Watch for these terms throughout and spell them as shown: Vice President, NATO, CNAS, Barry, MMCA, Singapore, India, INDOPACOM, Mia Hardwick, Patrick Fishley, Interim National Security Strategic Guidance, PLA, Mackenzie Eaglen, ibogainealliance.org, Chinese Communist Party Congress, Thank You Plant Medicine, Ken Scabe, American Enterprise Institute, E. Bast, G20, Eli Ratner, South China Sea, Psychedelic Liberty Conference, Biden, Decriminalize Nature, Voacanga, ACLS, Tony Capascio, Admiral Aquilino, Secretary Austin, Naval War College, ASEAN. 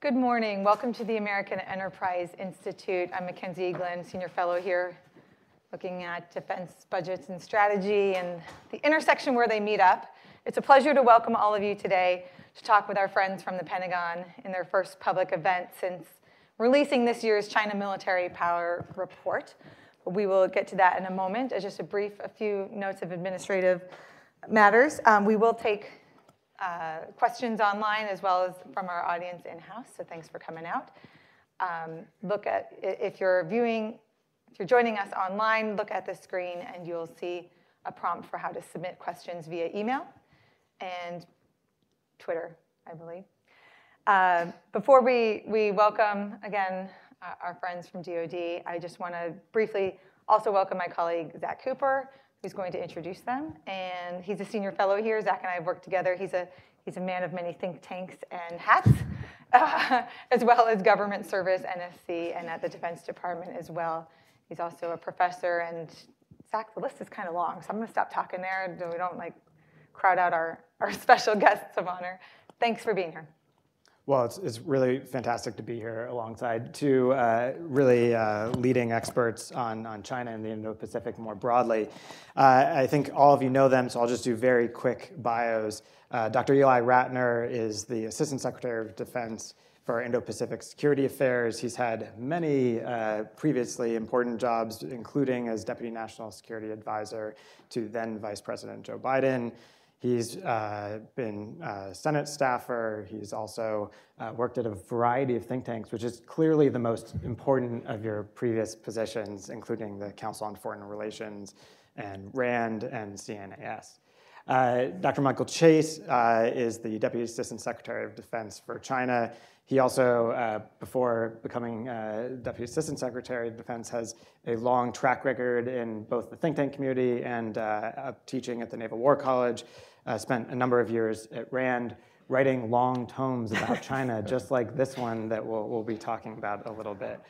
Good morning. Welcome to the American Enterprise Institute. I'm Mackenzie Eaglen, senior fellow here, looking at defense budgets and strategy and the intersection where they meet up. It's a pleasure to welcome all of you today to talk with our friends from the Pentagon in their first public event since releasing this year's China Military Power Report. We will get to that in a moment. Just a few notes of administrative matters. We will take questions online as well as from our audience in-house, so thanks for coming out. If you're joining us online, look at the screen and you'll see a prompt for how to submit questions via email and Twitter, I believe. Before we welcome, again, our friends from DoD, I just want to briefly also welcome my colleague, Zach Cooper, who's going to introduce them. And he's a senior fellow here. Zach and I have worked together. He's a man of many think tanks and hats, as well as government service, NSC, and at the Defense Department as well. He's also a professor. And Zach, the list is kind of long, so I'm going to stop talking there so we don't crowd out our special guests of honor. Thanks for being here. Well, it's really fantastic to be here alongside two really leading experts on China and the Indo-Pacific more broadly. I think all of you know them, so I'll just do very quick bios. Dr. Eli Ratner is the Assistant Secretary of Defense for Indo-Pacific Security Affairs. He's had many previously important jobs, including as Deputy National Security Advisor to then Vice President Joe Biden. He's been a Senate staffer. He's also worked at a variety of think tanks, which is clearly the most important of your previous positions, including the Council on Foreign Relations and RAND and CNAS. Dr. Michael Chase is the Deputy Assistant Secretary of Defense for China. He also, before becoming Deputy Assistant Secretary of Defense, has a long track record in both the think tank community and teaching at the Naval War College. Spent a number of years at RAND writing long tomes about China, just like this one that we'll be talking about a little bit.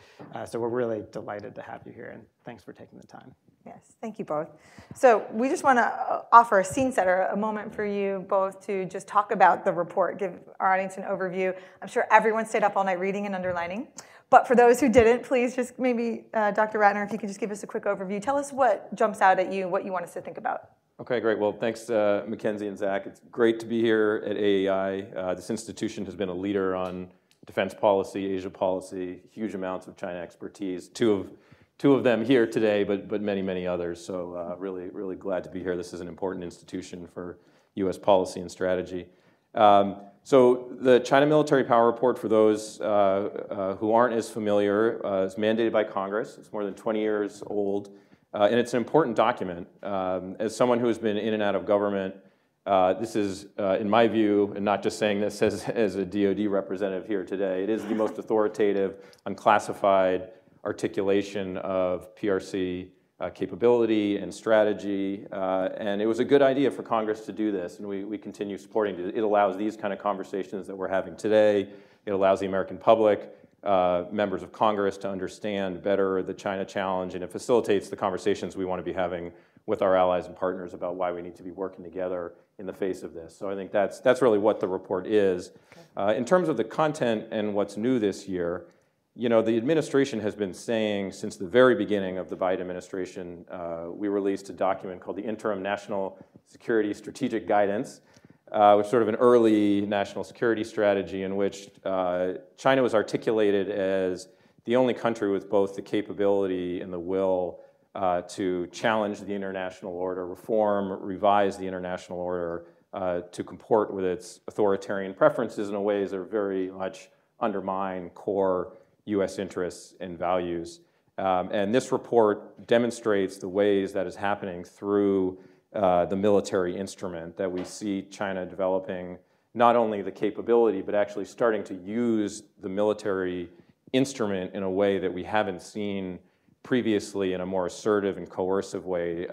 So we're really delighted to have you here, and thanks for taking the time. Yes, thank you both. So we just want to offer a scene setter, a moment for you both to just talk about the report, give our audience an overview. I'm sure everyone stayed up all night reading and underlining. But for those who didn't, please just maybe, Dr. Ratner, if you could just give us a quick overview. Tell us what jumps out at you, what you want us to think about. Okay, great. Well, thanks, Mackenzie and Zach. It's great to be here at AEI. This institution has been a leader on defense policy, Asia policy, huge amounts of China expertise, two of them here today, but many, many others. So really, really glad to be here. This is an important institution for US policy and strategy. So the China Military Power Report, for those who aren't as familiar, is mandated by Congress. It's more than 20 years old. And it's an important document. As someone who has been in and out of government, this is, in my view, and not just saying this as a DoD representative here today, it is the most authoritative, unclassified articulation of PRC capability and strategy. And it was a good idea for Congress to do this, and we continue supporting it. It allows these kind of conversations that we're having today. It allows the American public, members of Congress, to understand better the China challenge, and it facilitates the conversations we want to be having with our allies and partners about why we need to be working together in the face of this. So I think that's really what the report is. Okay. In terms of the content and what's new this year, you know, the administration has been saying since the very beginning of the Biden administration, we released a document called the Interim National Security Strategic Guidance, which is sort of an early national security strategy in which China was articulated as the only country with both the capability and the will to challenge the international order, reform, revise the international order to comport with its authoritarian preferences in ways that very much undermine core US interests and values. And this report demonstrates the ways that is happening through the military instrument, that we see China developing not only the capability, but actually starting to use the military instrument in a way that we haven't seen previously, in a more assertive and coercive way,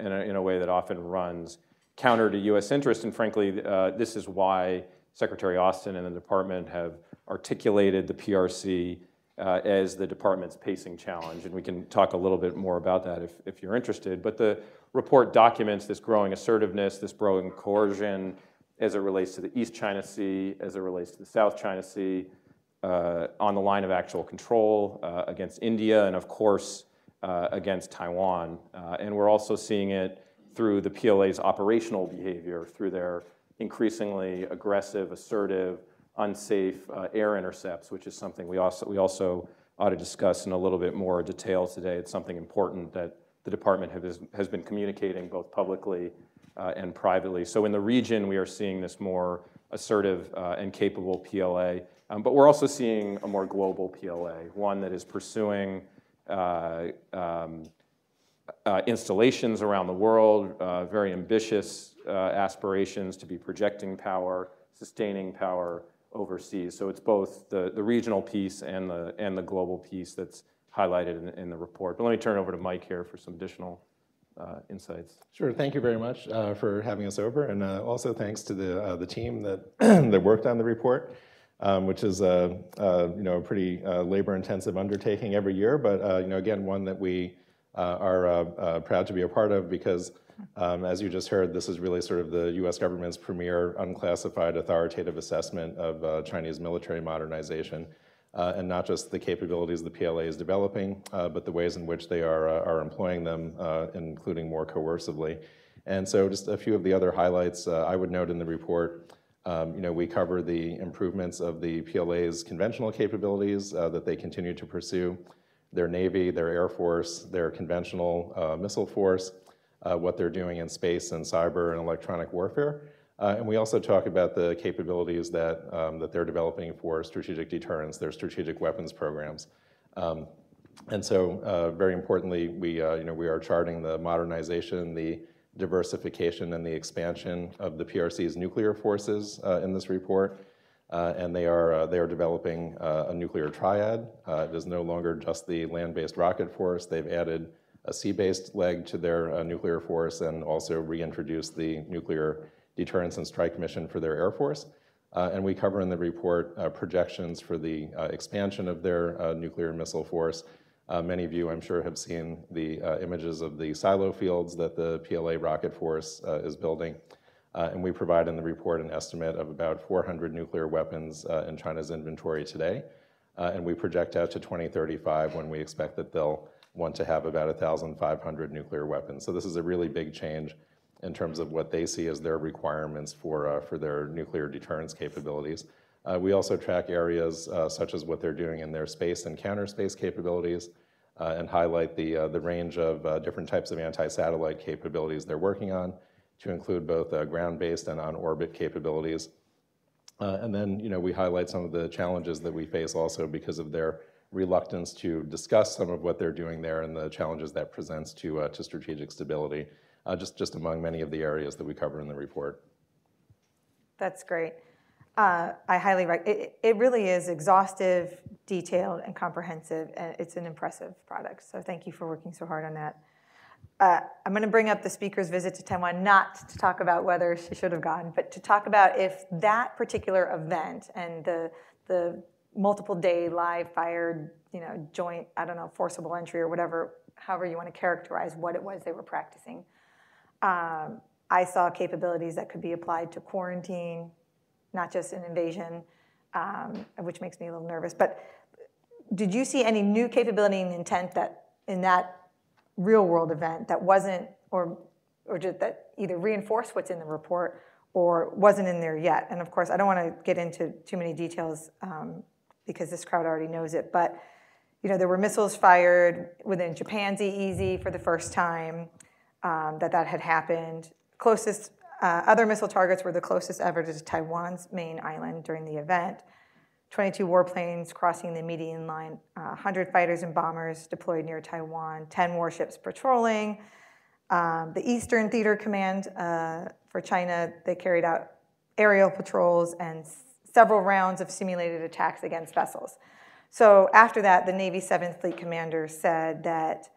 in a way that often runs counter to US interest. And frankly, this is why Secretary Austin and the department have articulated the PRC as the department's pacing challenge. And we can talk a little bit more about that if you're interested. But the report documents this growing assertiveness, this growing coercion as it relates to the East China Sea, as it relates to the South China Sea, on the line of actual control against India and, of course, against Taiwan. And we're also seeing it through the PLA's operational behavior, through their increasingly aggressive, assertive, unsafe air intercepts, which is something we also ought to discuss in a little bit more detail today. It's something important that the department has been communicating both publicly and privately. So in the region, we are seeing this more assertive and capable PLA. But we're also seeing a more global PLA, one that is pursuing installations around the world, very ambitious aspirations to be projecting power, sustaining power overseas. So it's both the regional piece and the global piece that's highlighted in the report. But let me turn it over to Mike here for some additional insights. Sure, thank you very much for having us over, and also thanks to the team that that worked on the report, which is a pretty labor-intensive undertaking every year, but again, one that we are proud to be a part of because, as you just heard, this is really sort of the U.S. government's premier unclassified authoritative assessment of Chinese military modernization. And not just the capabilities the PLA is developing, but the ways in which they are employing them, including more coercively. And so just a few of the other highlights I would note in the report, we cover the improvements of the PLA's conventional capabilities that they continue to pursue, their Navy, their Air Force, their conventional missile force, what they're doing in space and cyber and electronic warfare. And we also talk about the capabilities that, that they're developing for strategic deterrence, their strategic weapons programs. And so very importantly, we are charting the modernization, the diversification, and the expansion of the PRC's nuclear forces in this report. And they are developing a nuclear triad. It is no longer just the land-based rocket force. They've added a sea-based leg to their nuclear force and also reintroduced the nuclear deterrence and strike mission for their Air Force. And we cover in the report projections for the expansion of their nuclear missile force. Many of you, I'm sure, have seen the images of the silo fields that the PLA rocket force is building. And we provide in the report an estimate of about 400 nuclear weapons in China's inventory today. And we project out to 2035 when we expect that they'll want to have about 1,500 nuclear weapons. So this is a really big change in terms of what they see as their requirements for their nuclear deterrence capabilities. We also track areas such as what they're doing in their space and counter-space capabilities and highlight the range of different types of anti-satellite capabilities they're working on to include both ground-based and on-orbit capabilities. And then we highlight some of the challenges that we face also because of their reluctance to discuss some of what they're doing there and the challenges that presents to strategic stability. Just among many of the areas that we cover in the report. That's great. I highly recommend it. It really is exhaustive, detailed, and comprehensive, and it's an impressive product. So thank you for working so hard on that. I'm going to bring up the speaker's visit to Taiwan, not to talk about whether she should have gone, but to talk about if that particular event and the multiple day live fired, joint, I don't know, forcible entry or whatever, however you want to characterize what it was they were practicing. I saw capabilities that could be applied to quarantine, not just an invasion, which makes me a little nervous. But did you see any new capability and intent that in that real world event that wasn't, or just that either reinforced what's in the report or wasn't in there yet? And of course, I don't want to get into too many details because this crowd already knows it. But there were missiles fired within Japan's EEZ for the first time. That had happened. Closest other missile targets were the closest ever to Taiwan's main island during the event. 22 warplanes crossing the median line, 100 fighters and bombers deployed near Taiwan, 10 warships patrolling. The Eastern Theater Command for China, they carried out aerial patrols and several rounds of simulated attacks against vessels. So after that, the Navy 7th Fleet commander said that,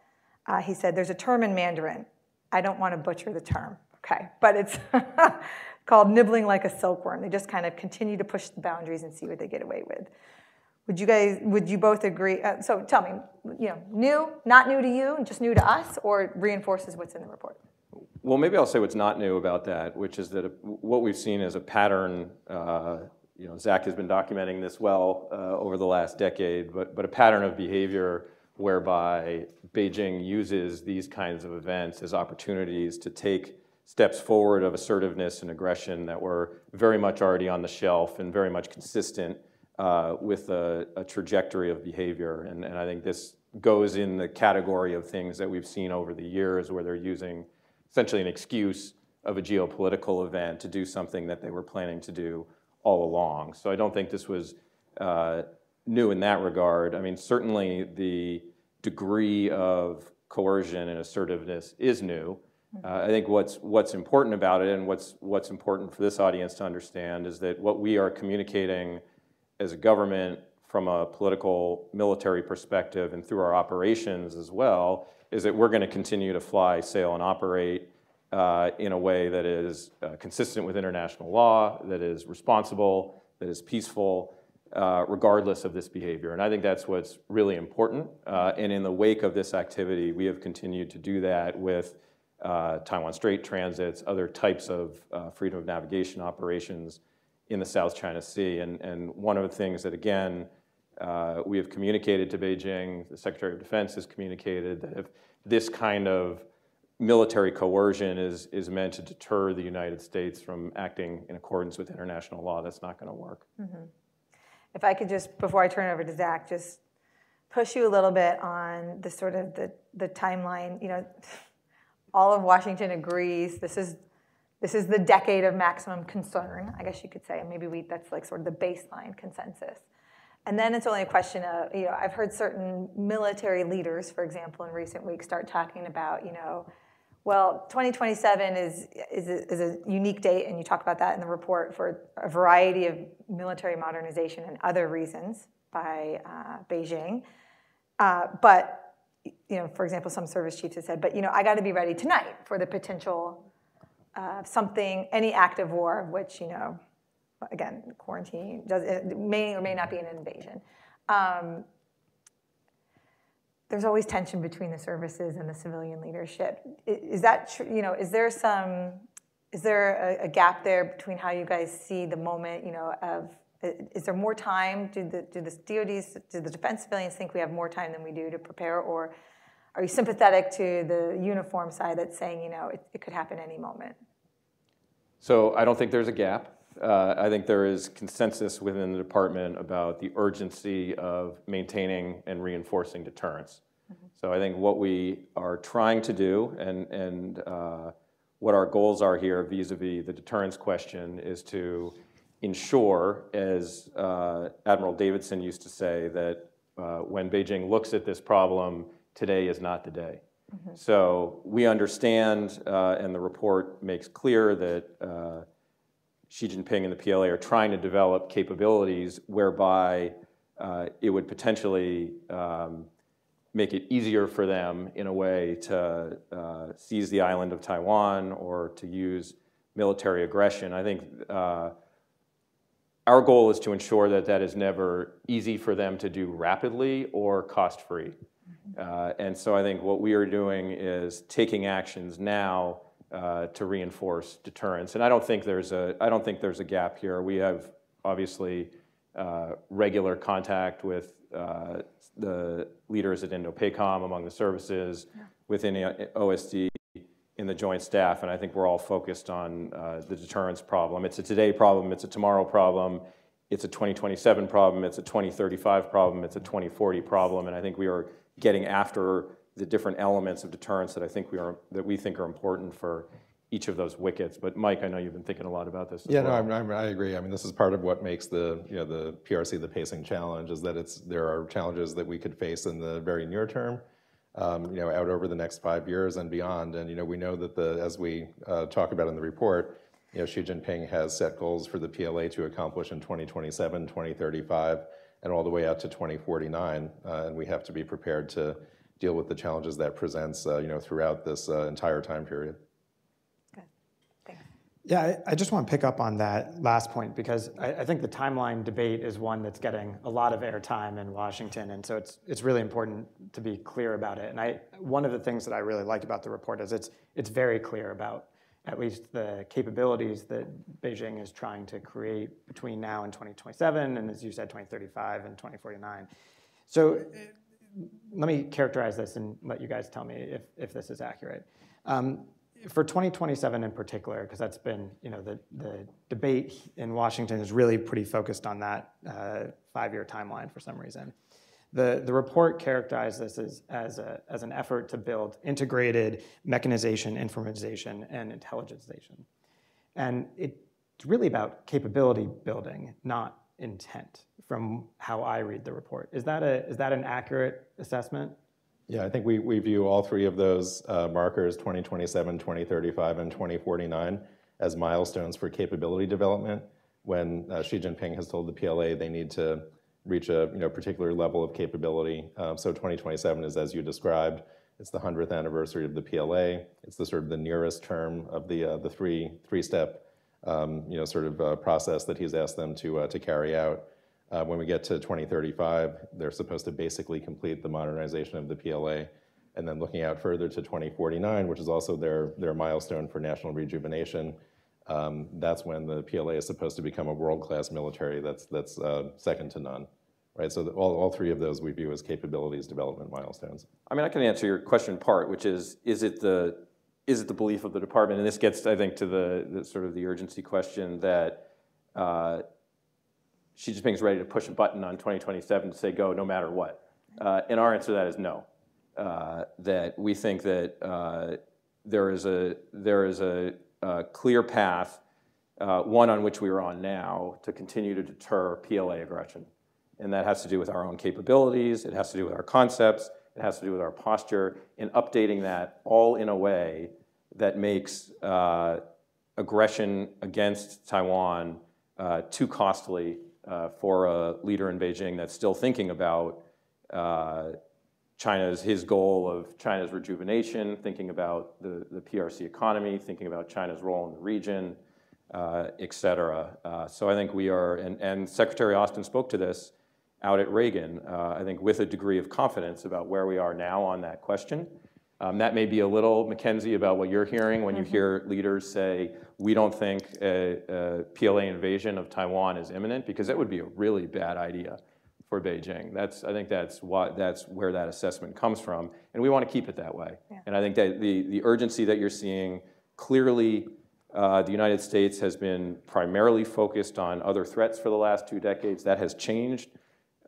he said, there's a term in Mandarin. I don't want to butcher the term, okay? But it's called nibbling like a silkworm. They just kind of continue to push the boundaries and see what they get away with. Would you both agree? So tell me, new, not new to you, just new to us, or reinforces what's in the report? Well, maybe I'll say what's not new about that, which is that what we've seen is a pattern you know, Zach has been documenting this well over the last decade, but a pattern of behavior whereby Beijing uses these kinds of events as opportunities to take steps forward of assertiveness and aggression that were very much already on the shelf and very much consistent with a trajectory of behavior. And I think this goes in the category of things that we've seen over the years where they're using essentially an excuse of a geopolitical event to do something that they were planning to do all along. So I don't think this was new in that regard. I mean, certainly the degree of coercion and assertiveness is new. I think what's important about it and what's important for this audience to understand is that what we are communicating as a government from a political military perspective and through our operations as well is that we're going to continue to fly, sail, and operate in a way that is consistent with international law, that is responsible, that is peaceful, regardless of this behavior. And I think that's what's really important. And in the wake of this activity, we have continued to do that with Taiwan Strait transits, other types of freedom of navigation operations in the South China Sea. And one of the things that, again, we have communicated to Beijing, the Secretary of Defense has communicated, that if this kind of military coercion is meant to deter the United States from acting in accordance with international law, that's not going to work. Mm-hmm. If I could just, before I turn it over to Zach, just push you a little bit on the sort of the timeline. You know, all of Washington agrees this is the decade of maximum concern, I guess you could say. Maybe that's like sort of the baseline consensus. And then it's only a question of, you know, I've heard certain military leaders, for example, in recent weeks start talking about, you know, well, 2027 is a unique date, and you talk about that in the report for a variety of military modernization and other reasons by Beijing. But, you know, for example, some service chiefs have said, but, you know, I got to be ready tonight for the potential something, any act of war, of which, you know, again, quarantine it may or may not be an invasion. There's always tension between the services and the civilian leadership. Is that true? You know, is there a gap there between how you guys see the moment? You know, is there more time? Do the defense civilians think we have more time than we do to prepare, or are you sympathetic to the uniform side that's saying, you know, it could happen any moment? So I don't think there's a gap. I think there is consensus within the department about the urgency of maintaining and reinforcing deterrence. Mm-hmm. So I think what we are trying to do and what our goals are here vis-a-vis the deterrence question is to ensure, as Admiral Davidson used to say, that when Beijing looks at this problem, today is not the day. Mm-hmm. So we understand, and the report makes clear that Xi Jinping and the PLA are trying to develop capabilities whereby it would potentially make it easier for them in a way to seize the island of Taiwan or to use military aggression. I think our goal is to ensure that that is never easy for them to do rapidly or cost-free. And so I think what we are doing is taking actions now to reinforce deterrence, and I don't think there's a gap here. We have obviously regular contact with the leaders at INDOPACOM among the services, within OSD, in the Joint Staff, and I think we're all focused on the deterrence problem. It's a today problem. It's a tomorrow problem. It's a 2027 problem. It's a 2035 problem. It's a 2040 problem, and I think we are getting after the different elements of deterrence that we think are important for each of those wickets. But Mike, I know you've been thinking a lot about this. Yeah, well. No, I agree. I mean, this is part of what makes the PRC the pacing challenge is that there are challenges that we could face in the very near term, you know, out over the next 5 years and beyond. And you know, we know that as we talk about in the report, you know, Xi Jinping has set goals for the PLA to accomplish in 2027, 2035, and all the way out to 2049, and we have to be prepared to deal with the challenges that presents, you know, throughout this entire time period. Good. Thanks. Yeah, I just want to pick up on that last point because I think the timeline debate is one that's getting a lot of airtime in Washington, and so it's really important to be clear about it. And one of the things that I really liked about the report is it's very clear about at least the capabilities that Beijing is trying to create between now and 2027, and as you said, 2035 and 2049. So let me characterize this and let you guys tell me if this is accurate. For 2027 in particular, because that's been, you know, the debate in Washington is really pretty focused on that five-year timeline for some reason. The report characterized this as an effort to build integrated mechanization, informatization, and intelligentization. And it's really about capability building, not intent, from how I read the report. Is that an accurate assessment? Yeah, I think we view all three of those markers, 2027, 2035, and 2049, as milestones for capability development. When Xi Jinping has told the PLA they need to reach a particular level of capability. So 2027 is, as you described, it's the 100th anniversary of the PLA. It's the sort of the nearest term of the three-step process that he's asked them to carry out. When we get to 2035, they're supposed to basically complete the modernization of the PLA, and then looking out further to 2049, which is also their milestone for national rejuvenation. That's when the PLA is supposed to become a world-class military that's second to none, right? So all three of those we view as capabilities development milestones. I mean, I can answer your question part, which is it the belief of the department, and this gets, I think, to the sort of the urgency question that Xi Jinping's ready to push a button on 2027 to say go no matter what. And our answer to that is no. That we think that there is a clear path, one on which we are on now, to continue to deter PLA aggression. And that has to do with our own capabilities, it has to do with our concepts, it has to do with our posture, and updating that all in a way that makes aggression against Taiwan too costly for a leader in Beijing that's still thinking about his goal of China's rejuvenation, thinking about the PRC economy, thinking about China's role in the region, et cetera. So I think we are, and Secretary Austin spoke to this out at Reagan, I think with a degree of confidence about where we are now on that question. That may be a little, Mackenzie, about what you're hearing when you hear leaders say, we don't think a PLA invasion of Taiwan is imminent, because it would be a really bad idea for Beijing. I think that's where that assessment comes from, and we want to keep it that way. Yeah. And I think that the urgency that you're seeing, clearly the United States has been primarily focused on other threats for the last 2 decades. That has changed,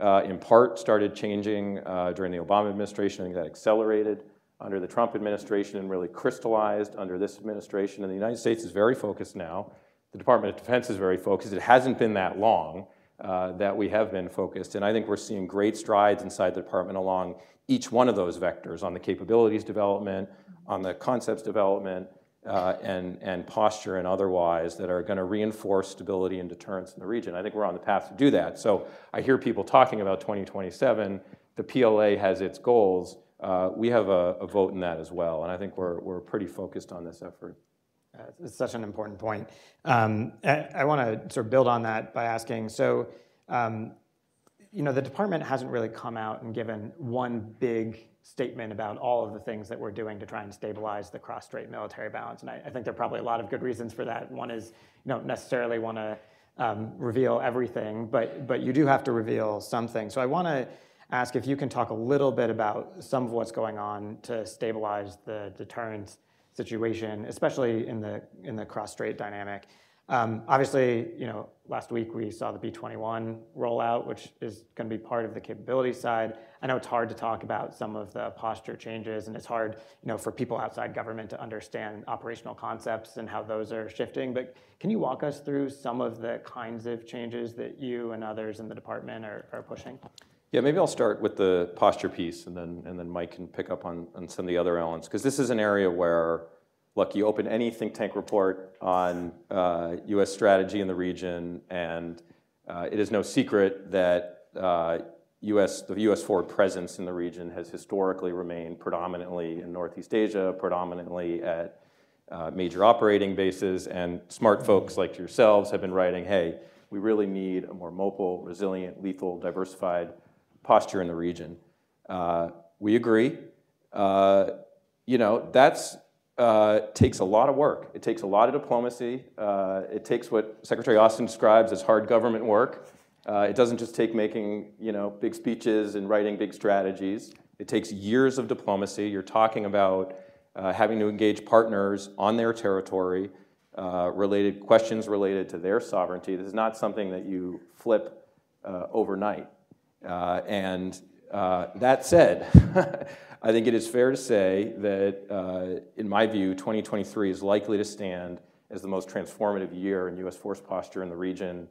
in part started changing during the Obama administration. I think that accelerated under the Trump administration and really crystallized under this administration. And the United States is very focused now. The Department of Defense is very focused. It hasn't been that long that we have been focused. And I think we're seeing great strides inside the department along each one of those vectors, on the capabilities development, on the concepts development, and posture and otherwise, that are going to reinforce stability and deterrence in the region. I think we're on the path to do that. So I hear people talking about 2027. The PLA has its goals. We have a vote in that as well. And I think we're pretty focused on this effort. It's such an important point. I want to sort of build on that by asking, so the department hasn't really come out and given one big statement about all of the things that we're doing to try and stabilize the cross-strait military balance. And I think there are probably a lot of good reasons for that. One is you don't necessarily want to reveal everything, but you do have to reveal something. So I want to ask if you can talk a little bit about some of what's going on to stabilize the deterrence situation, especially in the cross-strait dynamic. Obviously, last week we saw the B-21 rollout, which is going to be part of the capability side. I know it's hard to talk about some of the posture changes, and it's hard, for people outside government to understand operational concepts and how those are shifting. But can you walk us through some of the kinds of changes that you and others in the department are pushing? Yeah, maybe I'll start with the posture piece, and then Mike can pick up on some of the other elements, because this is an area where, look, you open any think tank report on U.S. strategy in the region, and it is no secret that the U.S. forward presence in the region has historically remained predominantly in Northeast Asia, predominantly at major operating bases, and smart folks like yourselves have been writing, hey, we really need a more mobile, resilient, lethal, diversified posture in the region. We agree. That's takes a lot of work. It takes a lot of diplomacy. It takes what Secretary Austin describes as hard government work. It doesn't just take making, you know, big speeches and writing big strategies. It takes years of diplomacy. You're talking about having to engage partners on their territory, related questions related to their sovereignty. This is not something that you flip overnight. That said, I think it is fair to say that, in my view, 2023 is likely to stand as the most transformative year in U.S. force posture in the region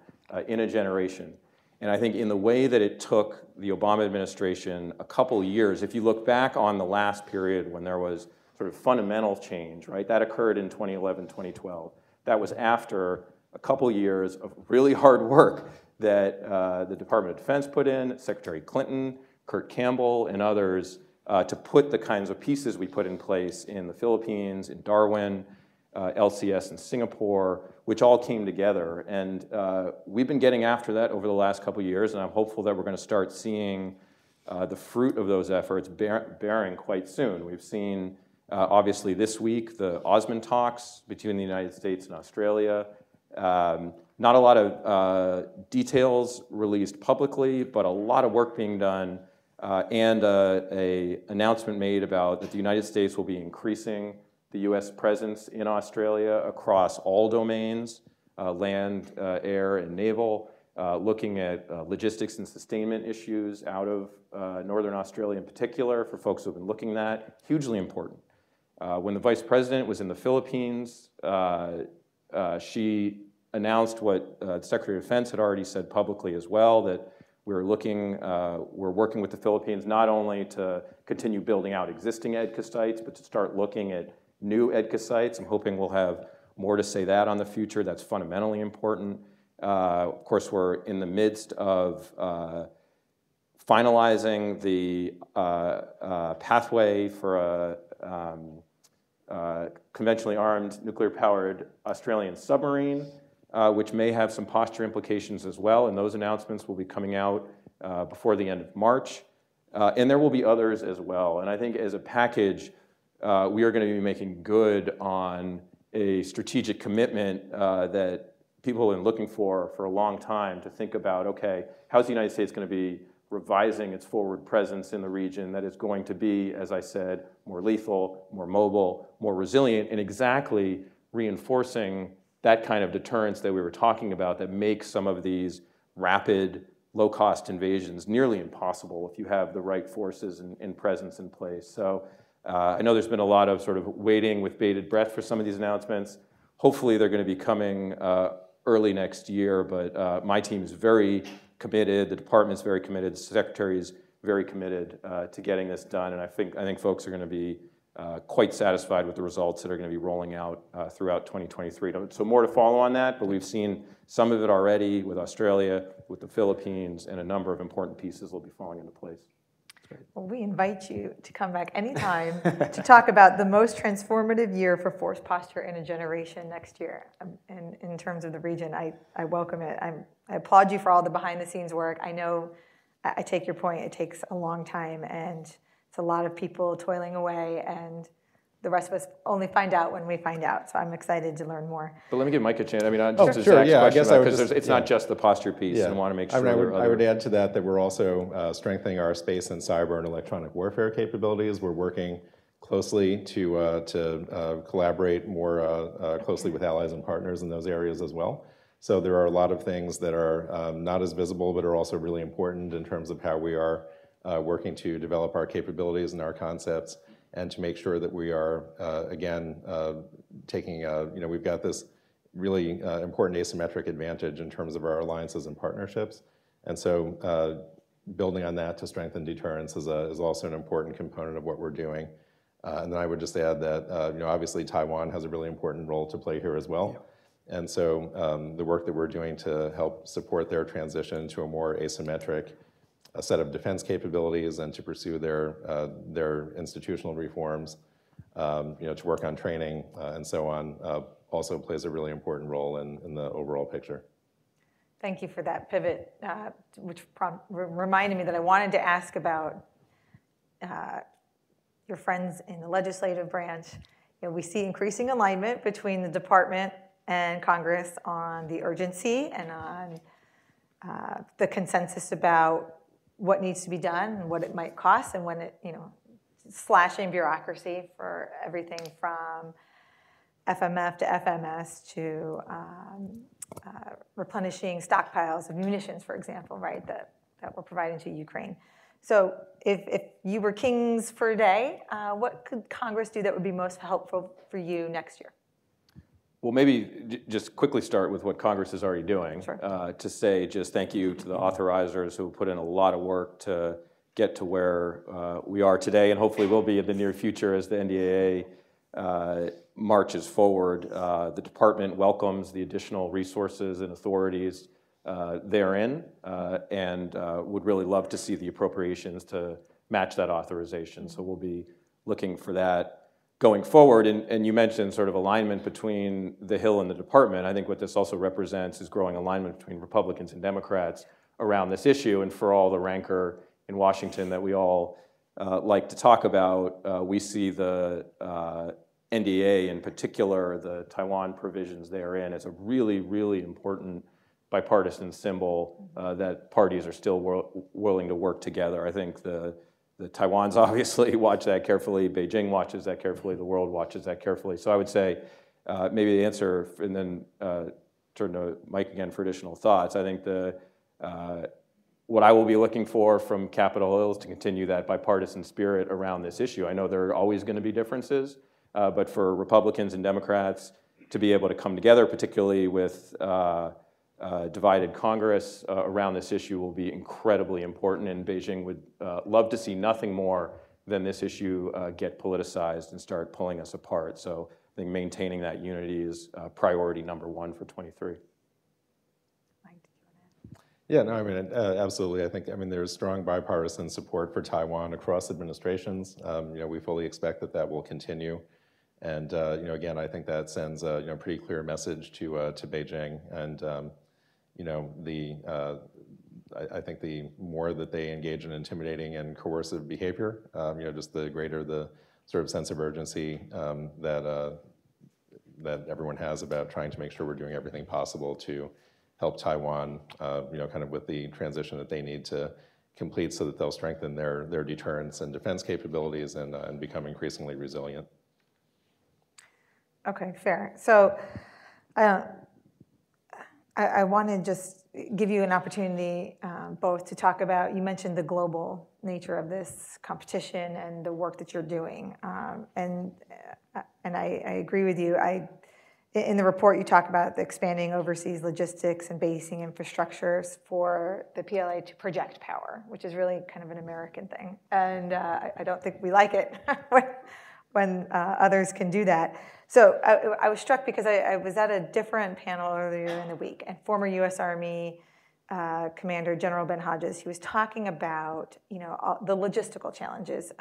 in a generation. And I think in the way that it took the Obama administration a couple years, if you look back on the last period when there was sort of fundamental change, right, that occurred in 2011, 2012. That was after a couple years of really hard work that the Department of Defense put in, Secretary Clinton, Kurt Campbell, and others to put the kinds of pieces we put in place in the Philippines, in Darwin, LCS in Singapore, which all came together. And we've been getting after that over the last couple years, and I'm hopeful that we're going to start seeing the fruit of those efforts bearing quite soon. We've seen, obviously, this week, the Osman talks between the United States and Australia. Not a lot of details released publicly, but a lot of work being done, and an announcement made about that the United States will be increasing the U.S. presence in Australia across all domains, land, air, and naval, looking at logistics and sustainment issues out of Northern Australia in particular, for folks who have been looking at that, hugely important. When the Vice President was in the Philippines, she announced what the Secretary of Defense had already said publicly as well, that we're working with the Philippines not only to continue building out existing EDCA sites, but to start looking at new EDCA sites. I'm hoping we'll have more to say that on the future. That's fundamentally important. Of course, we're in the midst of finalizing the pathway for a conventionally armed, nuclear-powered Australian submarine, which may have some posture implications as well. And those announcements will be coming out before the end of March. And there will be others as well. And I think as a package, we are going to be making good on a strategic commitment that people have been looking for a long time, to think about, okay, how's the United States going to be revising its forward presence in the region that is going to be, as I said, more lethal, more mobile, more resilient, and exactly reinforcing that kind of deterrence that we were talking about that makes some of these rapid, low-cost invasions nearly impossible if you have the right forces and presence in place. So, I know there's been a lot of sort of waiting with bated breath for some of these announcements. Hopefully they're going to be coming early next year, but my team's very committed, the department's very committed, the secretary's very committed to getting this done, and I think folks are going to be quite satisfied with the results that are going to be rolling out throughout 2023. So more to follow on that, but we've seen some of it already with Australia, with the Philippines, and a number of important pieces will be falling into place. Well, we invite you to come back anytime to talk about the most transformative year for force posture in a generation next year. And in terms of the region, I welcome it. I applaud you for all the behind-the-scenes work. I know, I take your point, it takes a long time, and it's a lot of people toiling away, and the rest of us only find out when we find out. So I'm excited to learn more. But let me give Mike a chance. I mean, not just the posture piece, and want to make sure. I would add to that that we're also strengthening our space and cyber and electronic warfare capabilities. We're working closely to collaborate more closely with allies and partners in those areas as well. So there are a lot of things that are not as visible, but are also really important in terms of how we are working to develop our capabilities and our concepts, and to make sure that we are, again, taking, we've got this really important asymmetric advantage in terms of our alliances and partnerships. And so building on that to strengthen deterrence is also an important component of what we're doing. And then I would just add that, obviously Taiwan has a really important role to play here as well. Yeah. And so the work that we're doing to help support their transition to a more asymmetric a set of defense capabilities, and to pursue their institutional reforms, to work on training and so on, also plays a really important role in the overall picture. Thank you for that pivot, which reminded me that I wanted to ask about your friends in the legislative branch. we see increasing alignment between the department and Congress on the urgency and on the consensus about what needs to be done and what it might cost and when it, slashing bureaucracy for everything from FMF to FMS to replenishing stockpiles of munitions, for example, right, that we're providing to Ukraine. So if you were kings for a day, what could Congress do that would be most helpful for you next year? Well, maybe just quickly start with what Congress is already doing. Sure. To say just thank you to the authorizers who put in a lot of work to get to where we are today, and hopefully will be in the near future as the NDAA marches forward. The department welcomes the additional resources and authorities therein, and would really love to see the appropriations to match that authorization. So we'll be looking for that going forward. And you mentioned sort of alignment between the Hill and the department. I think what this also represents is growing alignment between Republicans and Democrats around this issue, and for all the rancor in Washington that we all like to talk about, we see the NDA in particular, the Taiwan provisions therein, as a really, really important bipartisan symbol that parties are still willing to work together. I think the Taiwans obviously watch that carefully. Beijing watches that carefully. The world watches that carefully. So I would say maybe the answer, and then turn to Mike again for additional thoughts. I think what I will be looking for from Capitol Hill is to continue that bipartisan spirit around this issue. I know there are always going to be differences, but for Republicans and Democrats to be able to come together, particularly with divided Congress around this issue, will be incredibly important, and Beijing would love to see nothing more than this issue get politicized and start pulling us apart. So I think maintaining that unity is priority number one for 23. Yeah, no, I mean, absolutely. I think, I mean, there's strong bipartisan support for Taiwan across administrations. We fully expect that will continue. And, again, I think that sends a pretty clear message to Beijing. And, I think the more that they engage in intimidating and coercive behavior, just the greater the sort of sense of urgency that everyone has about trying to make sure we're doing everything possible to help Taiwan, kind of with the transition that they need to complete, so that they'll strengthen their deterrence and defense capabilities and become increasingly resilient. Okay, fair. So I want to just give you an opportunity both to talk about, you mentioned the global nature of this competition and the work that you're doing. And I agree with you. In the report, you talk about the expanding overseas logistics and basing infrastructures for the PLA to project power, which is really kind of an American thing. And I don't think we like it when others can do that. So I was struck because I was at a different panel earlier in the week, and former US Army Commander General Ben Hodges, he was talking about the logistical challenges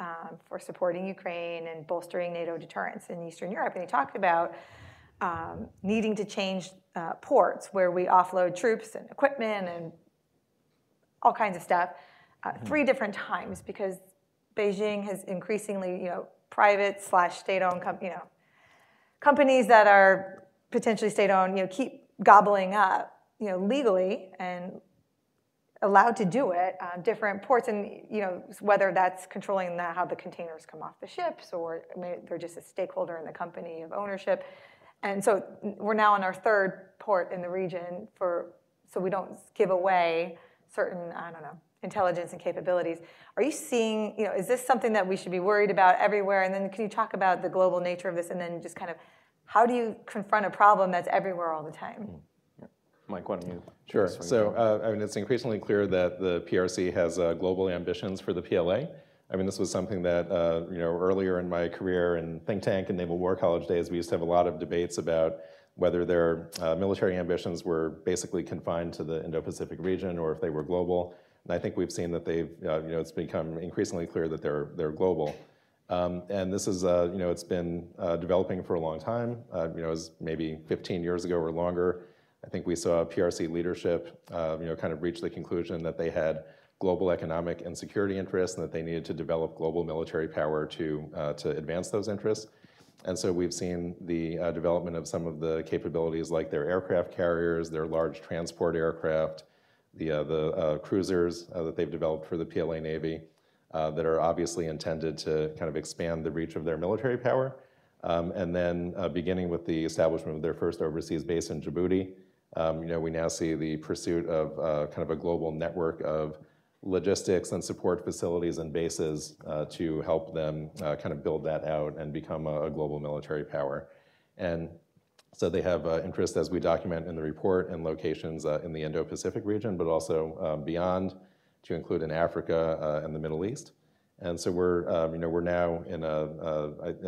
for supporting Ukraine and bolstering NATO deterrence in Eastern Europe. And he talked about needing to change ports where we offload troops and equipment and all kinds of stuff 3 different times, because Beijing has increasingly, private/state-owned companies that are potentially state-owned, keep gobbling up, legally and allowed to do it, different ports, and whether that's controlling how the containers come off the ships, or maybe they're just a stakeholder in the company of ownership. And so we're now on our 3rd port in the region so we don't give away certain, intelligence and capabilities. Are you seeing, is this something that we should be worried about everywhere? And then can you talk about the global nature of this, and then just kind of how do you confront a problem that's everywhere all the time? Mike, why don't you? Sure. So, it's increasingly clear that the PRC has global ambitions for the PLA. I mean, this was something that, earlier in my career in think tank and Naval War College days, we used to have a lot of debates about whether their military ambitions were basically confined to the Indo-Pacific region or if they were global. And I think we've seen that they've, it's become increasingly clear that they're global. And this is, it's been developing for a long time. It was maybe 15 years ago or longer. I think we saw PRC leadership, kind of reach the conclusion that they had global economic and security interests, and that they needed to develop global military power to advance those interests. And so we've seen the development of some of the capabilities like their aircraft carriers, their large transport aircraft, the cruisers that they've developed for the PLA Navy that are obviously intended to kind of expand the reach of their military power. And then beginning with the establishment of their first overseas base in Djibouti, we now see the pursuit of kind of a global network of logistics and support facilities and bases to help them kind of build that out and become a global military power. And so they have interest, as we document in the report, in locations in the Indo-Pacific region, but also beyond, to include in Africa and the Middle East. And so we're now in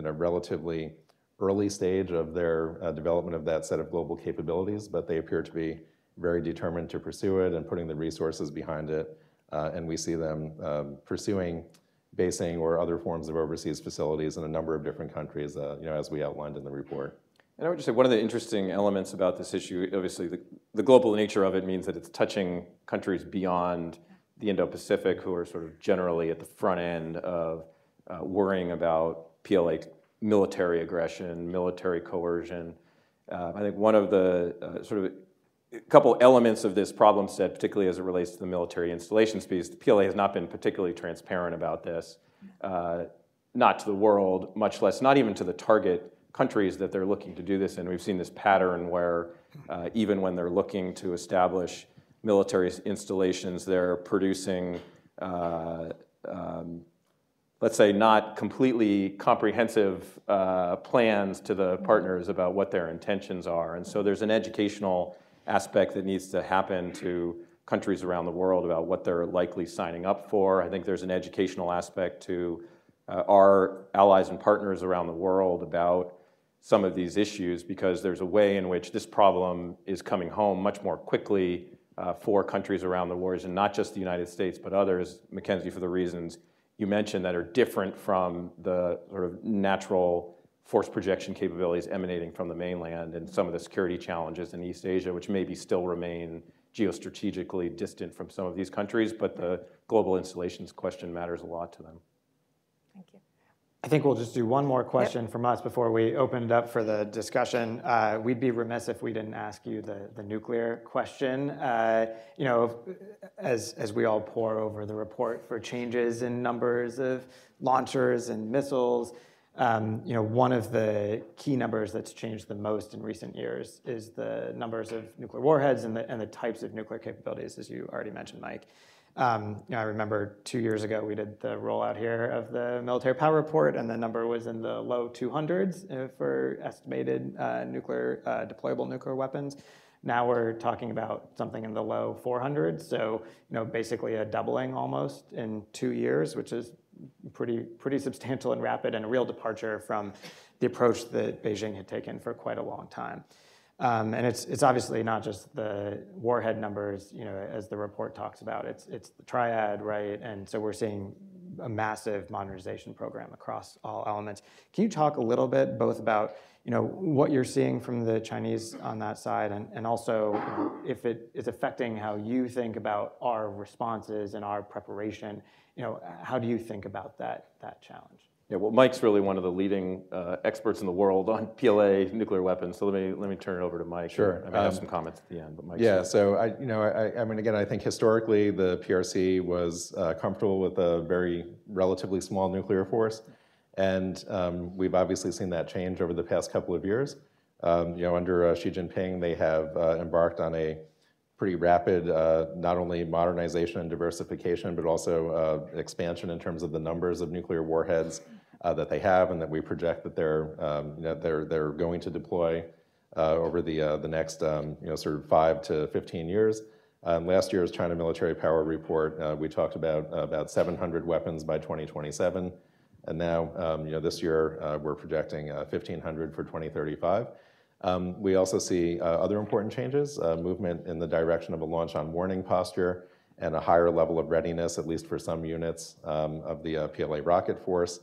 a relatively early stage of their development of that set of global capabilities, but they appear to be very determined to pursue it and putting the resources behind it. And we see them pursuing basing or other forms of overseas facilities in a number of different countries, as we outlined in the report. And I would just say one of the interesting elements about this issue, obviously the global nature of it means that it's touching countries beyond the Indo-Pacific, who are sort of generally at the front end of worrying about PLA military aggression, military coercion. I think one of the a couple elements of this problem set, particularly as it relates to the military installations piece, the PLA has not been particularly transparent about this, not to the world, much less, not even to the target countries that they're looking to do this in. We've seen this pattern where even when they're looking to establish military installations, they're producing, let's say, not completely comprehensive plans to the partners about what their intentions are. And so there's an educational aspect that needs to happen to countries around the world about what they're likely signing up for. I think there's an educational aspect to our allies and partners around the world about some of these issues, because there's a way in which this problem is coming home much more quickly for countries around the world, and not just the United States, but others, Mackenzie, for the reasons you mentioned that are different from the sort of natural force projection capabilities emanating from the mainland and some of the security challenges in East Asia, which maybe still remain geostrategically distant from some of these countries, but the global installations question matters a lot to them. Thank you. I think we'll just do one more question from us before we open it up for the discussion. We'd be remiss if we didn't ask you the nuclear question. As we all pore over the report for changes in numbers of launchers and missiles, one of the key numbers that's changed the most in recent years is the numbers of nuclear warheads and the types of nuclear capabilities, as you already mentioned, Mike. I remember 2 years ago we did the rollout here of the Military Power Report, and the number was in the low 200s for estimated deployable nuclear weapons. Now we're talking about something in the low 400s, so basically a doubling almost in 2 years, which is pretty substantial and rapid, and a real departure from the approach that Beijing had taken for quite a long time. And it's obviously not just the warhead numbers, as the report talks about. It's the triad, right? And so we're seeing a massive modernization program across all elements. Can you talk a little bit both about what you're seeing from the Chinese on that side, and also if it is affecting how you think about our responses and our preparation? How do you think about that challenge? Yeah, well, Mike's really one of the leading experts in the world on PLA nuclear weapons. So let me turn it over to Mike. Sure, I have some comments at the end, but Mike. Yeah, so I think historically the PRC was comfortable with a very relatively small nuclear force, and we've obviously seen that change over the past couple of years. Under Xi Jinping, they have embarked on a pretty rapid, not only modernization and diversification, but also expansion in terms of the numbers of nuclear warheads that they have, and that we project that they're going to deploy over the next 5 to 15 years. Last year's China Military Power Report, we talked about 700 weapons by 2027, and now this year we're projecting 1,500 for 2035. We also see other important changes, movement in the direction of a launch on warning posture and a higher level of readiness, at least for some units of the PLA rocket force.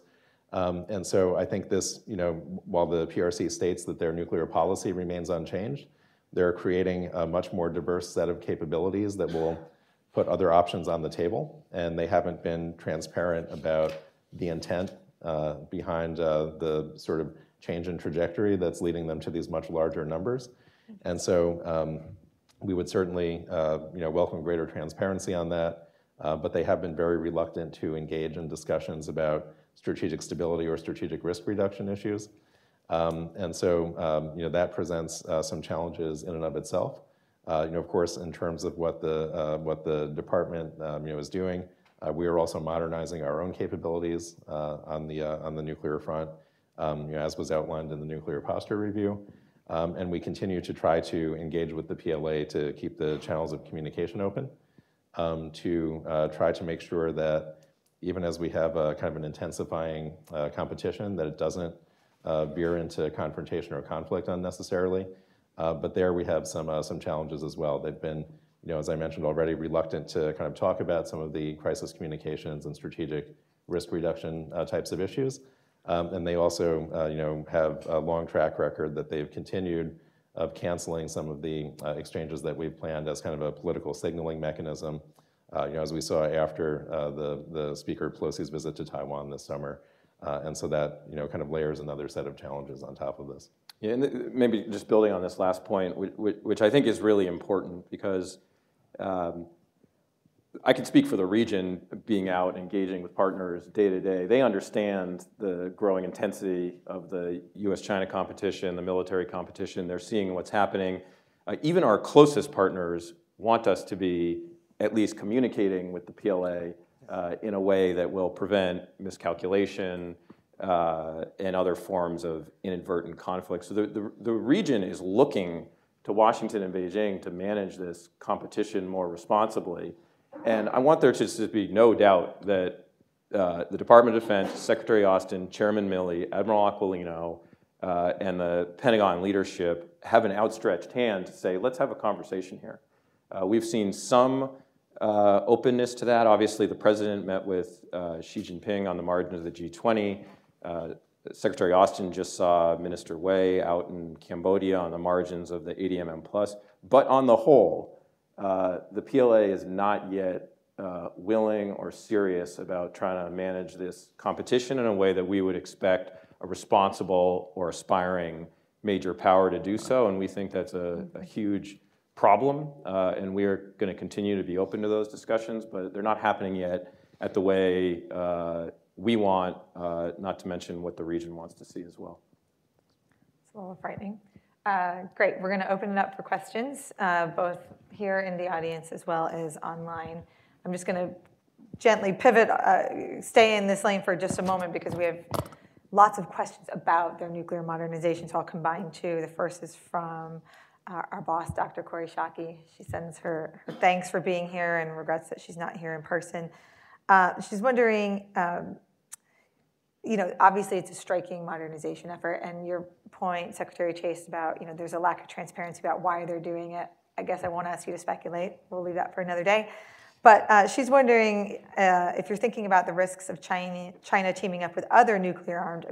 And so I think this, while the PRC states that their nuclear policy remains unchanged, they're creating a much more diverse set of capabilities that will put other options on the table. And they haven't been transparent about the intent behind the sort of change in trajectory that's leading them to these much larger numbers. And so we would certainly welcome greater transparency on that, but they have been very reluctant to engage in discussions about strategic stability or strategic risk reduction issues. And so that presents some challenges in and of itself. Of course, in terms of what the department is doing, we are also modernizing our own capabilities on the nuclear front, as was outlined in the Nuclear Posture Review. And we continue to try to engage with the PLA to keep the channels of communication open, to try to make sure that even as we have a kind of an intensifying competition, that it doesn't veer into confrontation or conflict unnecessarily. But there we have some challenges as well. They've been, as I mentioned already, reluctant to kind of talk about some of the crisis communications and strategic risk reduction types of issues. And they also, have a long track record that they've continued of canceling some of the exchanges that we've planned as kind of a political signaling mechanism, as we saw after the Speaker Pelosi's visit to Taiwan this summer. And so that, kind of layers another set of challenges on top of this. Yeah, and maybe just building on this last point, which I think is really important, because I can speak for the region, being out, engaging with partners day to day. They understand the growing intensity of the US-China competition, the military competition. They're seeing what's happening. Even our closest partners want us to be at least communicating with the PLA in a way that will prevent miscalculation and other forms of inadvertent conflict. So the region is looking to Washington and Beijing to manage this competition more responsibly. And I want there to be no doubt that the Department of Defense, Secretary Austin, Chairman Milley, Admiral Aquilino, and the Pentagon leadership have an outstretched hand to say, let's have a conversation here. We've seen some openness to that. Obviously, the president met with Xi Jinping on the margin of the G20. Secretary Austin just saw Minister Wei out in Cambodia on the margins of the ADMM Plus. But on the whole, the PLA is not yet willing or serious about trying to manage this competition in a way that we would expect a responsible or aspiring major power to do so. And we think that's a huge problem, and we are going to continue to be open to those discussions, but they're not happening yet at the way we want, not to mention what the region wants to see as well. It's a little frightening. Great. We're going to open it up for questions, both here in the audience as well as online. I'm just going to gently pivot, stay in this lane for just a moment, because we have lots of questions about their nuclear modernization, so I'll combine two. The first is from our boss, Dr. Corey Shockey. She sends her thanks for being here and regrets that she's not here in person. She's wondering, obviously it's a striking modernization effort, and your point, Secretary Chase, about, there's a lack of transparency about why they're doing it. I guess I won't ask you to speculate. We'll leave that for another day. But she's wondering if you're thinking about the risks of China teaming up with other nuclear-armed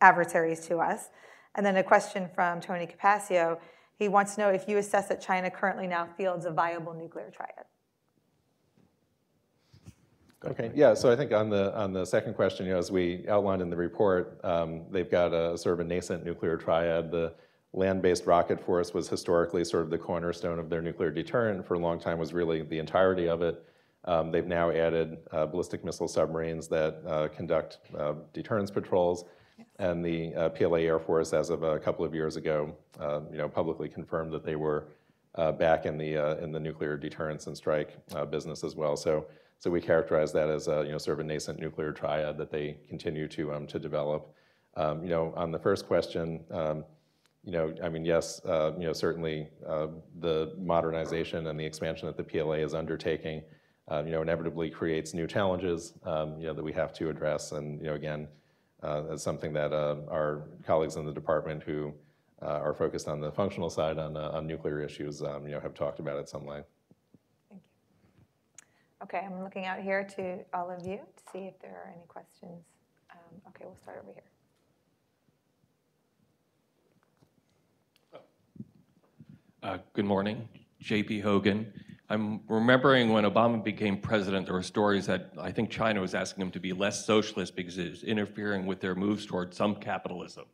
adversaries to us. And then a question from Tony Capascio. He wants to know if you assess that China currently now fields a viable nuclear triad. Okay, yeah, so I think on the second question, as we outlined in the report, they've got a sort of a nascent nuclear triad. The land-based rocket force was historically sort of the cornerstone of their nuclear deterrent. For a long time was really the entirety of it. They've now added ballistic missile submarines that conduct deterrence patrols. And the PLA Air Force, as of a couple of years ago, publicly confirmed that they were back in the nuclear deterrence and strike business as well. So we characterize that as a sort of a nascent nuclear triad that they continue to develop. On the first question, I mean, yes, certainly the modernization and the expansion that the PLA is undertaking, inevitably creates new challenges, that we have to address, and again. That's something that our colleagues in the department who are focused on the functional side on nuclear issues have talked about at some length. Thank you. Okay, I'm looking out here to all of you to see if there are any questions. Okay, we'll start over here. Good morning, J.P. Hogan. I'm remembering when Obama became president, there were stories that I think China was asking him to be less socialist because it was interfering with their moves towards some capitalism.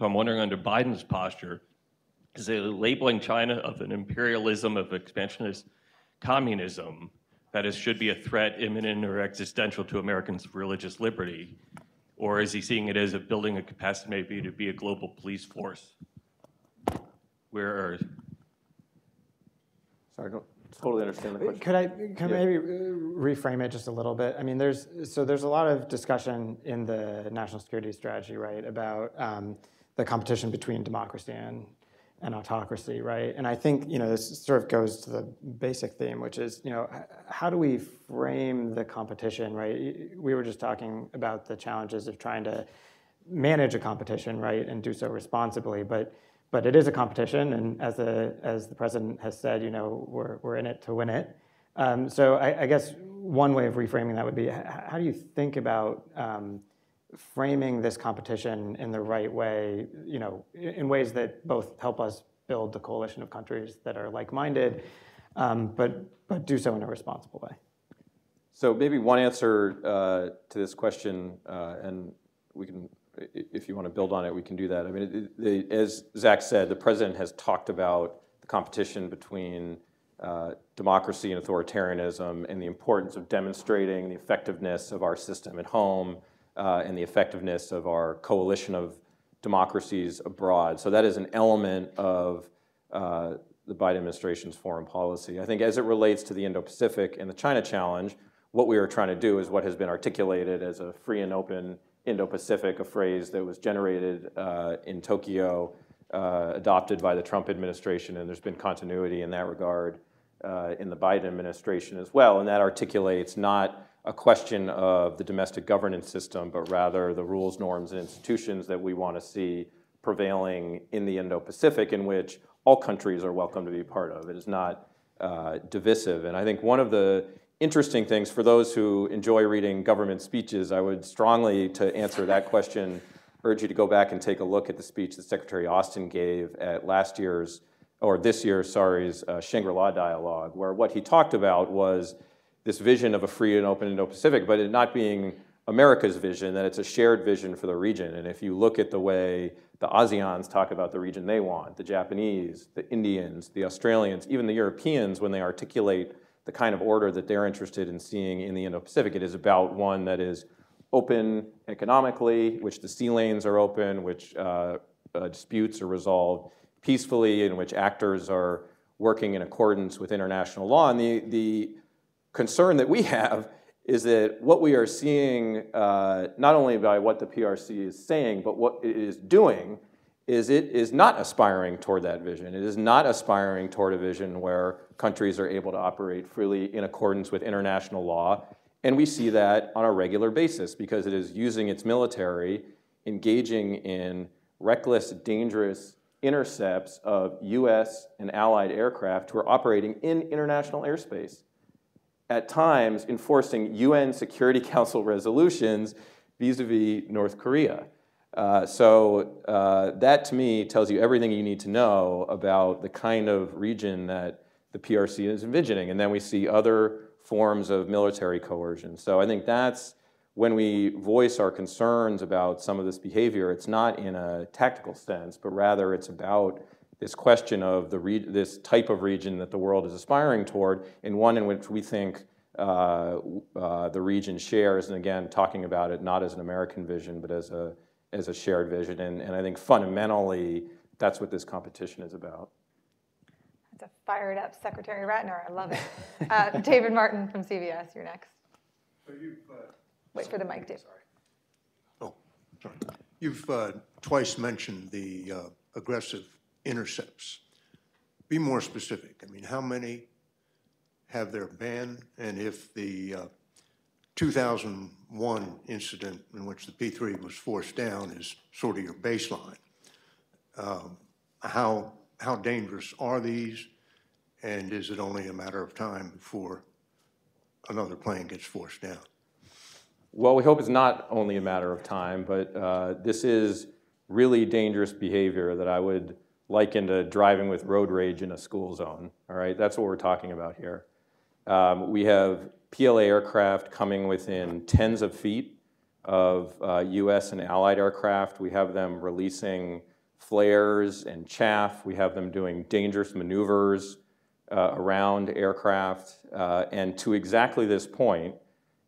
So I'm wondering, under Biden's posture, is it labeling China of an imperialism, of expansionist communism, that is, should be a threat imminent or existential to Americans' religious liberty? Or is he seeing it as a building a capacity maybe to be a global police force? Sorry, I don't totally understand the question. Could I maybe reframe it just a little bit? I mean, there's a lot of discussion in the national security strategy, right, about the competition between democracy and autocracy, right? And I think, you know, this sort of goes to the basic theme, which is, you know, how do we frame the competition, right? We were just talking about the challenges of trying to manage a competition, right, and do so responsibly, but it is a competition, and as the president has said, you know, we're in it to win it. So I guess one way of reframing that would be, how do you think about framing this competition in the right way, you know, in ways that both help us build the coalition of countries that are like-minded, but do so in a responsible way? So maybe one answer to this question, and we can, if you want to build on it, we can do that. I mean, as Zach said, the president has talked about the competition between democracy and authoritarianism and the importance of demonstrating the effectiveness of our system at home, and the effectiveness of our coalition of democracies abroad. So that is an element of the Biden administration's foreign policy. I think as it relates to the Indo-Pacific and the China challenge, what we are trying to do is what has been articulated as a free and open Indo-Pacific, a phrase that was generated in Tokyo, adopted by the Trump administration, and there's been continuity in that regard in the Biden administration as well. And that articulates not a question of the domestic governance system, but rather the rules, norms, and institutions that we want to see prevailing in the Indo-Pacific, in which all countries are welcome to be part of. It is not divisive. And I think one of the interesting things for those who enjoy reading government speeches, I would strongly, to answer that question, urge you to go back and take a look at the speech that Secretary Austin gave at last year's, or this year's, sorry's Shangri-La dialogue, where what he talked about was this vision of a free and open Indo-Pacific, but it not being America's vision, that it's a shared vision for the region. And if you look at the way the ASEANs talk about the region they want, the Japanese, the Indians, the Australians, even the Europeans, when they articulate the kind of order that they're interested in seeing in the Indo-Pacific, it is about one that is open economically, which the sea lanes are open, which disputes are resolved peacefully, in which actors are working in accordance with international law. And the concern that we have is that what we are seeing, not only by what the PRC is saying, but what it is doing, is it is not aspiring toward that vision. It is not aspiring toward a vision where countries are able to operate freely in accordance with international law. And we see that on a regular basis because it is using its military, engaging in reckless, dangerous intercepts of US and allied aircraft who are operating in international airspace, at times enforcing UN Security Council resolutions vis-a-vis North Korea. So that, to me, tells you everything you need to know about the kind of region that the PRC is envisioning. And then we see other forms of military coercion. So I think that's when we voice our concerns about some of this behavior, it's not in a tactical sense, but rather it's about this question of this type of region that the world is aspiring toward, and one in which we think the region shares, and again, talking about it not as an American vision, but as a shared vision. And I think fundamentally, that's what this competition is about. That's a fired up Secretary Ratner, I love it. David Martin from CBS, you're next. So you've, wait for the mic, Dave. Sorry. Oh, sorry. You've twice mentioned the aggressive intercepts. Be more specific. I mean, how many have there been? And if the 2001 incident in which the P-3 was forced down is sort of your baseline, how dangerous are these? And is it only a matter of time before another plane gets forced down? Well, we hope it's not only a matter of time, but this is really dangerous behavior that I would likened to driving with road rage in a school zone, all right? That's what we're talking about here. We have PLA aircraft coming within tens of feet of US and allied aircraft. We have them releasing flares and chaff. We have them doing dangerous maneuvers around aircraft. And to exactly this point,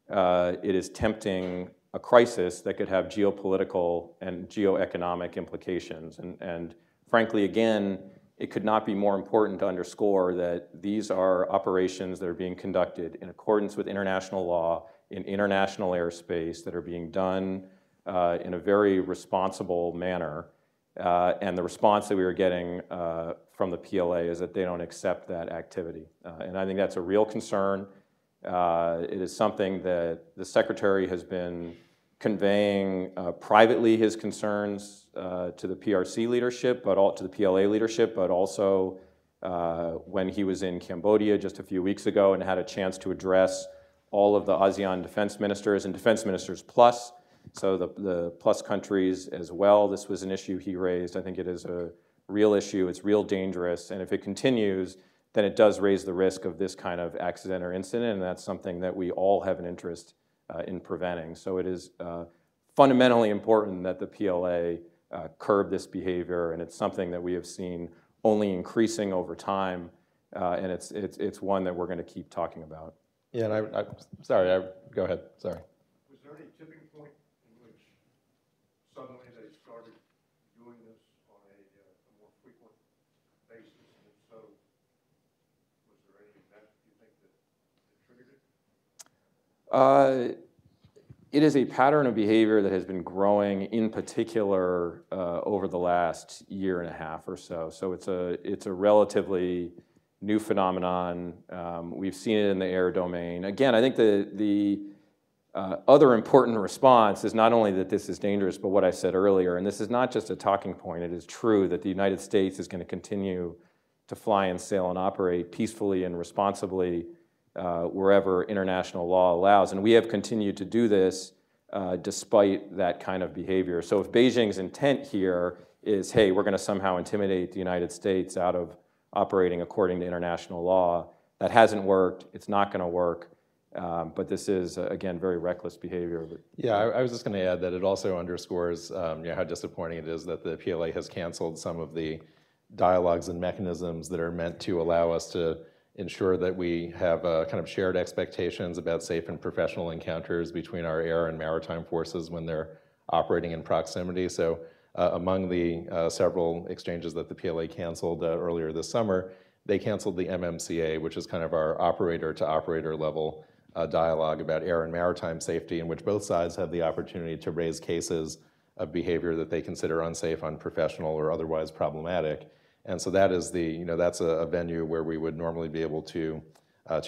it is tempting a crisis that could have geopolitical and geoeconomic implications. And frankly, again, it could not be more important to underscore that these are operations that are being conducted in accordance with international law, in international airspace, that are being done in a very responsible manner. And the response that we are getting from the PLA is that they don't accept that activity. And I think that's a real concern. It is something that the Secretary has been conveying privately his concerns to the PRC leadership, but to the PLA leadership, but also when he was in Cambodia just a few weeks ago and had a chance to address all of the ASEAN defense ministers and defense ministers plus, so the plus countries as well. This was an issue he raised. I think it is a real issue. It's real dangerous. And if it continues, then it does raise the risk of this kind of accident or incident, and that's something that we all have an interest in preventing. So it is fundamentally important that the PLA curb this behavior, and it's something that we have seen only increasing over time, and it's one that we're going to keep talking about. Yeah, and I go ahead, sorry. Was there any tipping point in which suddenly they started doing this on a more frequent basis? And so, was there anything that you think that triggered it? It is a pattern of behavior that has been growing, in particular, over the last year and a half or so. So it's a relatively new phenomenon. We've seen it in the air domain. Again, I think the other important response is not only that this is dangerous, but what I said earlier, and this is not just a talking point. It is true that the United States is going to continue to fly and sail and operate peacefully and responsibly wherever international law allows. And we have continued to do this despite that kind of behavior. So if Beijing's intent here is, hey, we're going to somehow intimidate the United States out of operating according to international law, that hasn't worked. It's not going to work. But this is, again, very reckless behavior. Yeah, I was just going to add that it also underscores you know, how disappointing it is that the PLA has canceled some of the dialogues and mechanisms that are meant to allow us to ensure that we have kind of shared expectations about safe and professional encounters between our air and maritime forces when they're operating in proximity. So among the several exchanges that the PLA canceled earlier this summer, they canceled the MMCA, which is kind of our operator-to-operator level dialogue about air and maritime safety, in which both sides have the opportunity to raise cases of behavior that they consider unsafe, unprofessional, or otherwise problematic. And so that is the, you know, that's a venue where we would normally be able to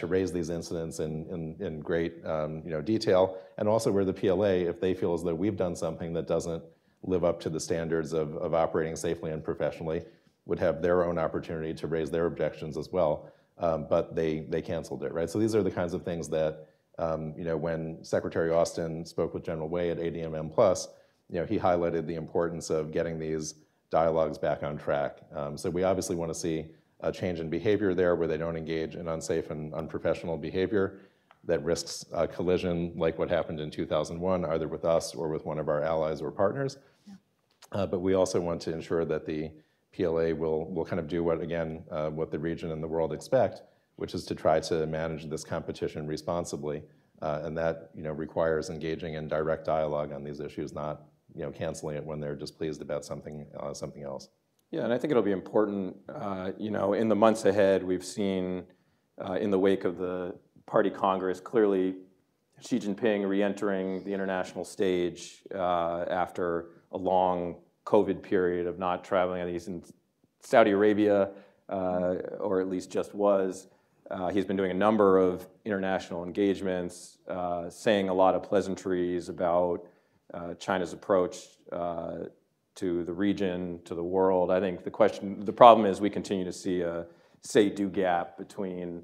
raise these incidents in great you know, detail, and also where the PLA, if they feel as though we've done something that doesn't live up to the standards of operating safely and professionally, would have their own opportunity to raise their objections as well, but they canceled it, right? So these are the kinds of things that, you know, when Secretary Austin spoke with General Wei at ADMM Plus, you know, he highlighted the importance of getting these dialogues back on track. So we obviously want to see a change in behavior there where they don't engage in unsafe and unprofessional behavior that risks a collision like what happened in 2001, either with us or with one of our allies or partners. Yeah. But we also want to ensure that the PLA will kind of do what, again, what the region and the world expect, which is to try to manage this competition responsibly. And that, you know, requires engaging in direct dialogue on these issues, not, you know, canceling it when they're displeased about something, something else. Yeah, and I think it'll be important, you know, in the months ahead, we've seen in the wake of the Party Congress, clearly Xi Jinping re-entering the international stage after a long COVID period of not traveling. He's in Saudi Arabia, or at least just was. He's been doing a number of international engagements, saying a lot of pleasantries about China's approach to the region, to the world. I think the problem is we continue to see a say-do gap between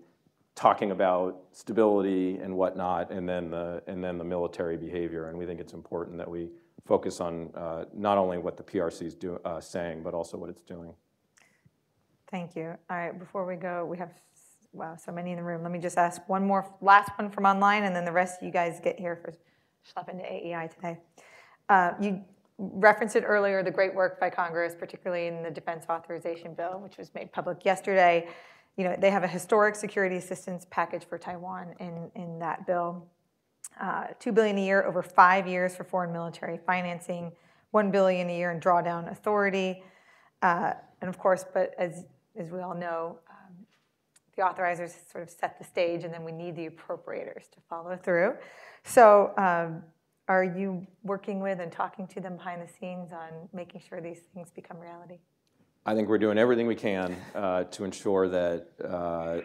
talking about stability and whatnot, and then the military behavior, and we think it's important that we focus on not only what the PRC is saying, but also what it's doing. Thank you. All right, before we go, we have, wow, so many in the room. Let me just ask one more, last one from online, and then the rest of you guys get here for schlepping to AEI today. You referenced it earlier, the great work by Congress, particularly in the Defense Authorization Bill, which was made public yesterday. You know, they have a historic security assistance package for Taiwan in that bill. $2 billion a year over 5 years for foreign military financing, $1 billion a year in drawdown authority. And of course, but as we all know, the authorizers sort of set the stage, and then we need the appropriators to follow through. So are you working with and talking to them behind the scenes on making sure these things become reality? I think we're doing everything we can to ensure that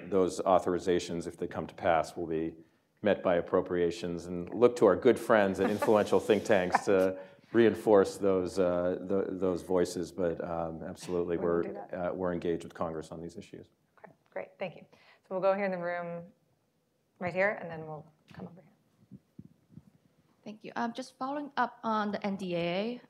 those authorizations, if they come to pass, will be met by appropriations, and look to our good friends and influential think tanks to reinforce those voices. But absolutely, we're engaged with Congress on these issues. Okay, great, thank you. So we'll go here in the room, right here, and then we'll come over here. Thank you. Just following up on the NDAA.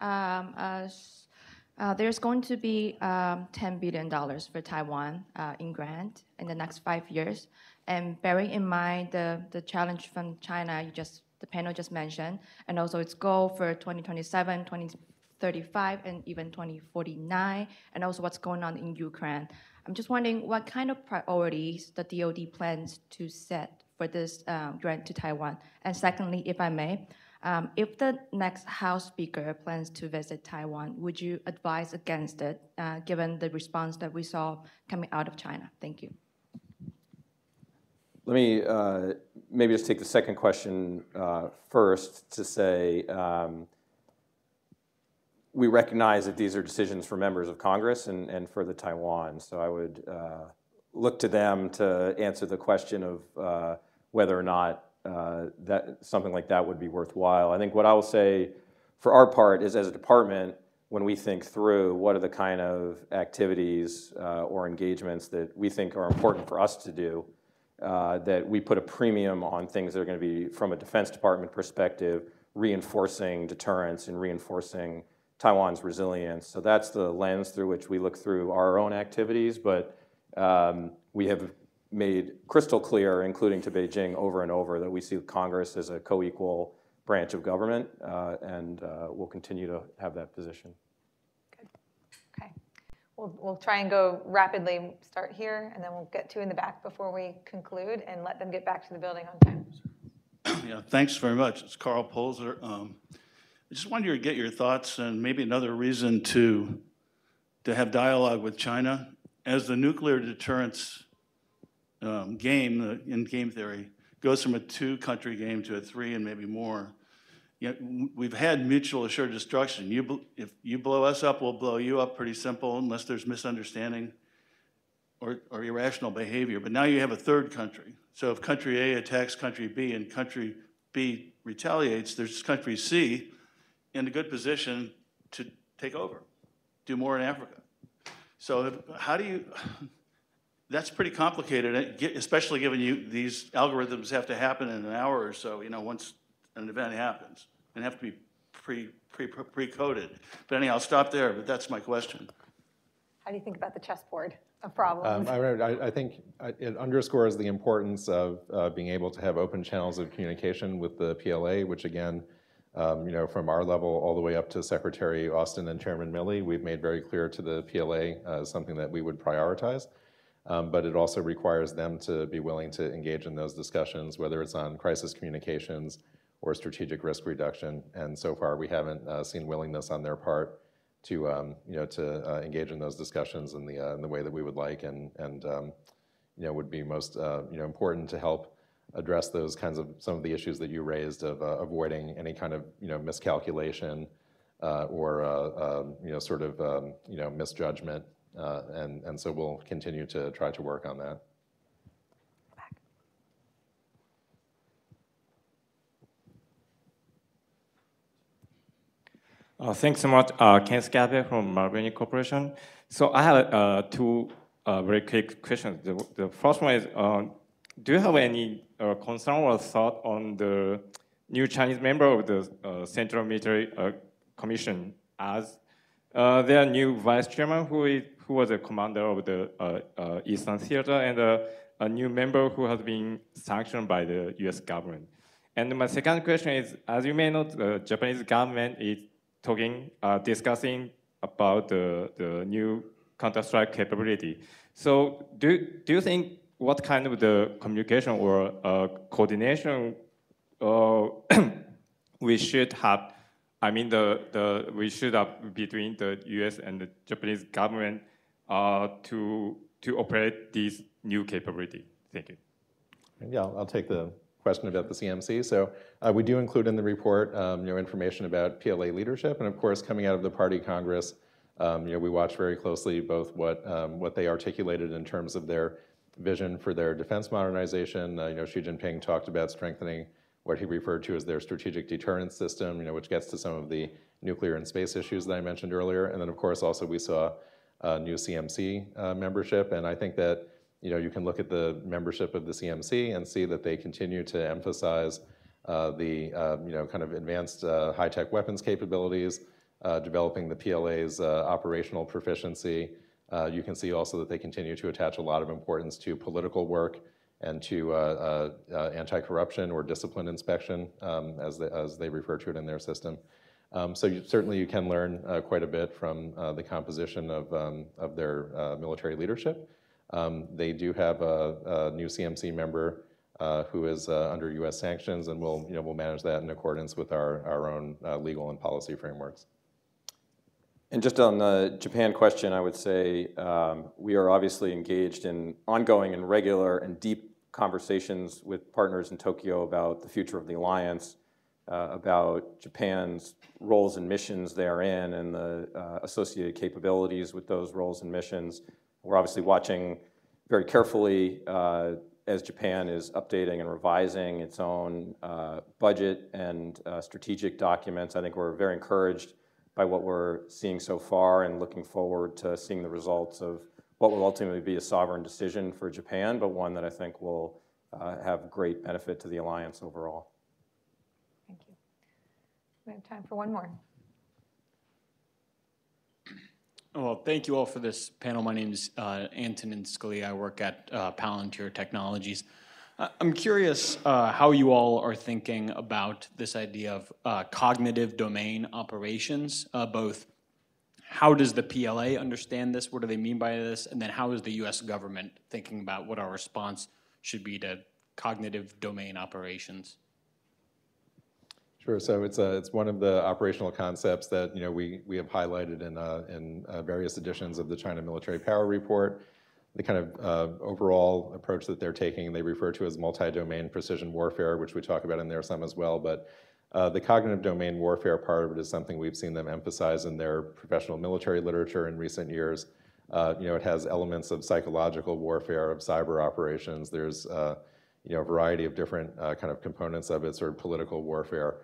There's going to be $10 billion for Taiwan in grant in the next 5 years. And bearing in mind the challenge from China, the panel just mentioned, and also its goal for 2027, 2035, and even 2049, and also what's going on in Ukraine. I'm just wondering what kind of priorities the DoD plans to set for this grant to Taiwan. And secondly, if I may, if the next House Speaker plans to visit Taiwan, would you advise against it, given the response that we saw coming out of China? Thank you. Let me maybe just take the second question first to say we recognize that these are decisions for members of Congress and for the Taiwan. So I would look to them to answer the question of whether or not that something like that would be worthwhile. I think what I will say for our part is, as a department, when we think through what are the kind of activities or engagements that we think are important for us to do, that we put a premium on things that are going to be, from a Defense Department perspective, reinforcing deterrence and reinforcing Taiwan's resilience. So that's the lens through which we look through our own activities, but we have made crystal clear, including to Beijing over and over, that we see Congress as a co-equal branch of government, and we'll continue to have that position. Good. Okay. We'll try and go rapidly, start here, and then we'll get two in the back before we conclude and let them get back to the building on time. Yeah, thanks very much. It's Carl Polzer. I just wanted to get your thoughts and maybe another reason to have dialogue with China. As the nuclear deterrence game in game theory goes from a two-country game to a three and maybe more. You know, we've had mutual assured destruction. If you blow us up, we'll blow you up. Pretty simple, unless there's misunderstanding or irrational behavior. But now you have a third country. So if country A attacks country B and country B retaliates, there's country C in a good position to take over, do more in Africa. So how do you? That's pretty complicated, especially given these algorithms have to happen in an hour or so, you know, once an event happens, and have to be pre-coded. But anyhow, I'll stop there, but that's my question. How do you think about the chessboard of problems? I think it underscores the importance of being able to have open channels of communication with the PLA, which again, you know, from our level all the way up to Secretary Austin and Chairman Milley, we've made very clear to the PLA something that we would prioritize. But it also requires them to be willing to engage in those discussions, whether it's on crisis communications or strategic risk reduction. And so far, we haven't seen willingness on their part to, you know, to engage in those discussions in the way that we would like, and you know, would be most, you know, important to help address those kinds of some of the issues that you raised of avoiding any kind of, you know, miscalculation or you know, sort of, you know, misjudgment. And so we'll continue to try to work on that. Back. Thanks so much, Ken Scabe from Marvini Corporation. So I have two very quick questions. The first one is, do you have any concern or thought on the new Chinese member of the Central Military Commission as Their new vice chairman, who was a commander of the Eastern Theater, and a new member who has been sanctioned by the U.S. government. And my second question is, as you may know, the Japanese government is talking, discussing about the new counter-strike capability. So do you think what kind of the communication or coordination we should have, I mean, we should have between the U.S. and the Japanese government to operate this new capability? Thank you. Yeah, I'll take the question about the CMC. So we do include in the report information about PLA leadership, and of course, coming out of the Party Congress, we watch very closely both what they articulated in terms of their vision for their defense modernization. Xi Jinping talked about strengthening what he referred to as their strategic deterrence system, which gets to some of the nuclear and space issues that I mentioned earlier. And then, of course, also we saw new CMC membership. And I think that you can look at the membership of the CMC and see that they continue to emphasize the kind of advanced high-tech weapons capabilities, developing the PLA's operational proficiency. You can see also that they continue to attach a lot of importance to political work and to anti-corruption or discipline inspection, as they refer to it in their system. So certainly you can learn quite a bit from the composition of their military leadership. They do have a new CMC member who is under U.S. sanctions, and we'll manage that in accordance with our own legal and policy frameworks. And just on the Japan question, I would say we are obviously engaged in ongoing and regular and deep conversations with partners in Tokyo about the future of the alliance, about Japan's roles and missions therein and the associated capabilities with those roles and missions. We're obviously watching very carefully as Japan is updating and revising its own budget and strategic documents. I think we're very encouraged by what we're seeing so far and looking forward to seeing the results of what will ultimately be a sovereign decision for Japan, but one that I think will have great benefit to the alliance overall. Thank you. We have time for one more. Well, thank you all for this panel. My name is Antonin Scalia. I work at Palantir Technologies. I'm curious how you all are thinking about this idea of cognitive domain operations, both how does the PLA understand this, what do they mean by this, and then how is the US government thinking about what our response should be to cognitive domain operations? Sure, so it's one of the operational concepts that we have highlighted in various editions of the China Military Power Report. The kind of overall approach that they're taking, they refer to as multi-domain precision warfare, which we talk about in there some as well, but the cognitive domain warfare part of it is something we've seen them emphasize in their professional military literature in recent years. It has elements of psychological warfare, of cyber operations. There's a variety of different kind of components of it, sort of political warfare.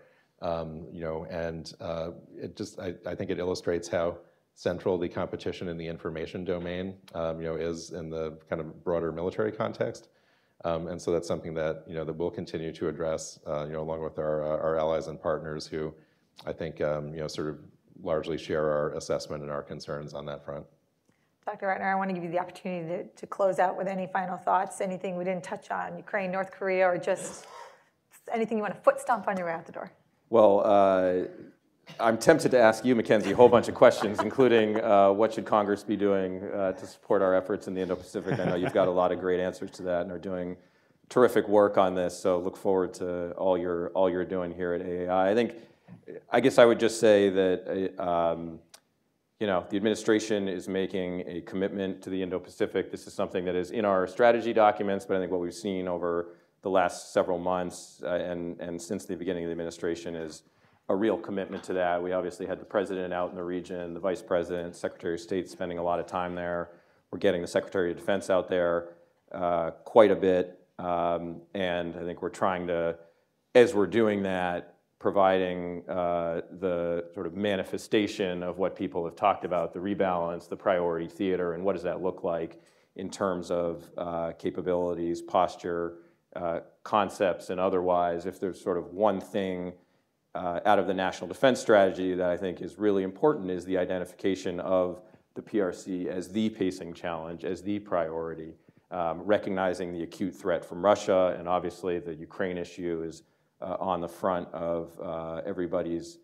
It just, I think it illustrates how central the competition in the information domain is in the kind of broader military context. And so that's something that, that we'll continue to address, along with our allies and partners who I think, sort of largely share our assessment and our concerns on that front. Dr. Ratner, I want to give you the opportunity to close out with any final thoughts, anything we didn't touch on, Ukraine, North Korea, or just anything you want to foot stomp on your way out the door. Well, I'm tempted to ask you, Mackenzie, a whole bunch of questions, including what should Congress be doing to support our efforts in the Indo-Pacific. I know you've got a lot of great answers to that and are doing terrific work on this, so look forward to all you're doing here at AAI. I guess I would just say that the administration is making a commitment to the Indo-Pacific. This is something that is in our strategy documents, but I think what we've seen over the last several months and since the beginning of the administration is a real commitment to that. We obviously had the president out in the region, the vice president, secretary of state spending a lot of time there. We're getting the secretary of defense out there quite a bit. And I think we're trying to, as we're doing that, providing the sort of manifestation of what people have talked about, the rebalance, the priority theater, and what does that look like in terms of capabilities, posture, concepts, and otherwise. If there's sort of one thing out of the national defense strategy that I think is really important is the identification of the PRC as the pacing challenge, as the priority, recognizing the acute threat from Russia, and obviously the Ukraine issue is on the front of everybody's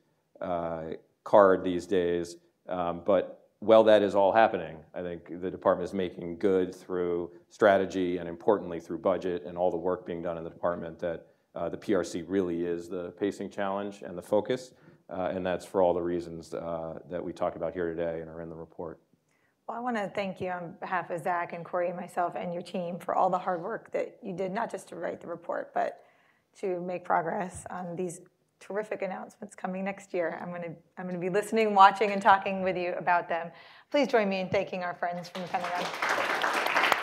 card these days. But while that is all happening, I think the department is making good through strategy and importantly through budget and all the work being done in the department that the PRC really is the pacing challenge and the focus. And that's for all the reasons that we talked about here today and are in the report. Well, I want to thank you on behalf of Zach and Corey and myself and your team for all the hard work that you did, not just to write the report, but to make progress on these terrific announcements coming next year. I'm going to be listening, watching, and talking with you about them. Please join me in thanking our friends from the Pentagon.